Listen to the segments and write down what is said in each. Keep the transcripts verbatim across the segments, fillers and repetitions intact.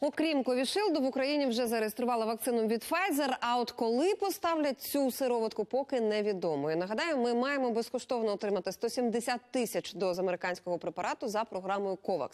Окрім Ковішилду, в Україні вже зареєстрували вакцину від Pfizer, а от коли поставлять цю сироватку, поки невідомо. І нагадаю, ми маємо безкоштовно отримати сто сімдесят тисяч доз американського препарату за програмою Covax.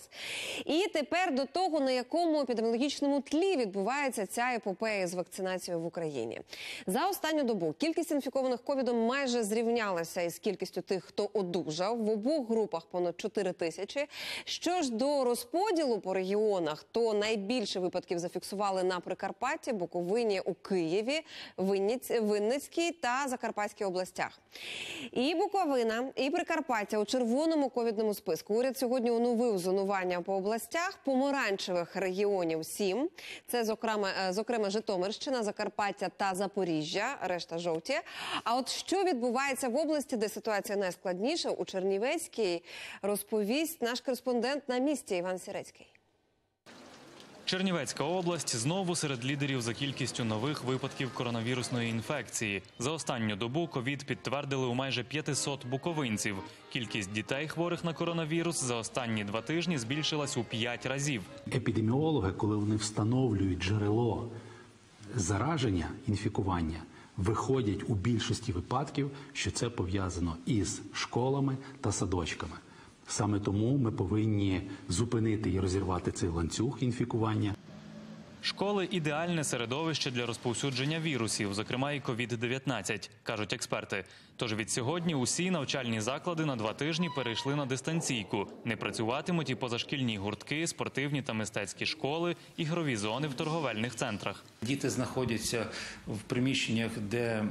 І тепер до того, на якому епідеміологічному тлі відбувається ця епопея з вакцинацією в Україні. За останню добу кількість інфікованих ковідом майже зрівнялася із кількістю тих, хто одужав. В обох групах понад чотири тисячі. Що ж до розподілу по регіонах, то найбільше Більше випадків зафіксували на Прикарпатті, Буковині, у Києві, Вінницькій та Закарпатській областях. І Буковина, і Прикарпаття у червоному ковідному списку. Уряд сьогодні оновив зонування по областях. Помаранчевих регіонів сім. Це, зокрема, зокрема Житомирщина, Закарпаття та Запоріжжя, решта жовті. А от що відбувається в області, де ситуація найскладніша, у Чернівецькій, розповість наш кореспондент на місці Іван Сирецький. Чернівецька область знову серед лідерів за кількістю нових випадків коронавірусної інфекції. За останню добу ковід підтвердили у майже п'ятсот буковинців. Кількість дітей, хворих на коронавірус, за останні два тижні збільшилась у п'ять разів. Епідеміологи, коли вони встановлюють джерело зараження, інфікування, виходять у більшості випадків, що це пов'язано із школами та садочками. Саме тому ми повинні зупинити і розірвати цей ланцюг інфікування. Школи – ідеальне середовище для розповсюдження вірусів, зокрема і ковід дев'ятнадцять, кажуть експерти. Тож від сьогодні усі навчальні заклади на два тижні перейшли на дистанційку. Не працюватимуть і позашкільні гуртки, спортивні та мистецькі школи, ігрові зони в торговельних центрах. Діти знаходяться в приміщеннях, де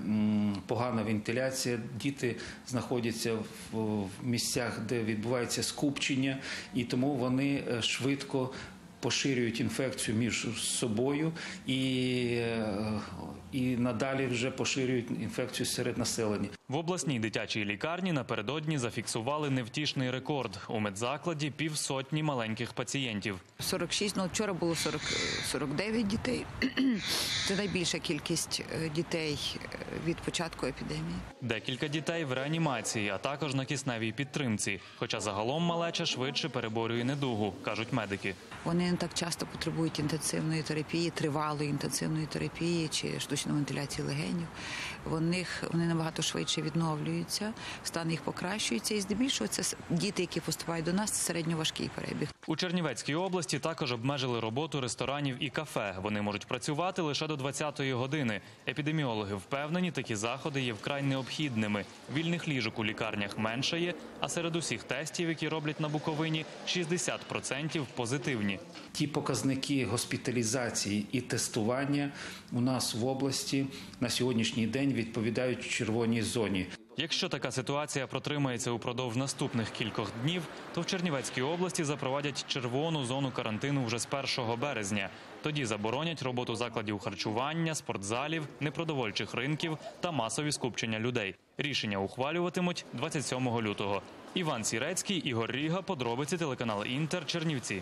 погана вентиляція, діти знаходяться в місцях, де відбувається скупчення, і тому вони швидко поширюють інфекцію між собою і, і надалі вже поширюють інфекцію серед населення. В обласній дитячій лікарні напередодні зафіксували невтішний рекорд. У медзакладі півсотні маленьких пацієнтів. сорок шість, ну вчора було сорок, сорок дев'ять дітей. Це найбільша кількість дітей від початку епідемії. Декілька дітей в реанімації, а також на кисневій підтримці. Хоча загалом малеча швидше переборює недугу, кажуть медики. Вони не так часто потребують інтенсивної терапії, тривалої інтенсивної терапії чи штучної вентиляції легенів. Вони, вони набагато швидше відновлюються, стан їх покращується, і здебільшого це діти, які поступають до нас, це середньоважкий перебіг. У Чернівецькій області також обмежили роботу ресторанів і кафе. Вони можуть працювати лише до двадцятої години. Епідеміологи впевнені, такі заходи є вкрай необхідними. Вільних ліжок у лікарнях меншає, а серед усіх тестів, які роблять на Буковині, шістдесят відсотків позитивні. Ті показники госпіталізації і тестування у нас в області на сьогоднішній день відповідають червоній зоні. Якщо така ситуація протримається упродовж наступних кількох днів, то в Чернівецькій області запровадять червону зону карантину вже з першого березня. Тоді заборонять роботу закладів харчування, спортзалів, непродовольчих ринків та масові скупчення людей. Рішення ухвалюватимуть двадцять сьомого лютого. Іван Сірецький, Ігор Ріга, подробиці телеканал Інтер, Чернівці.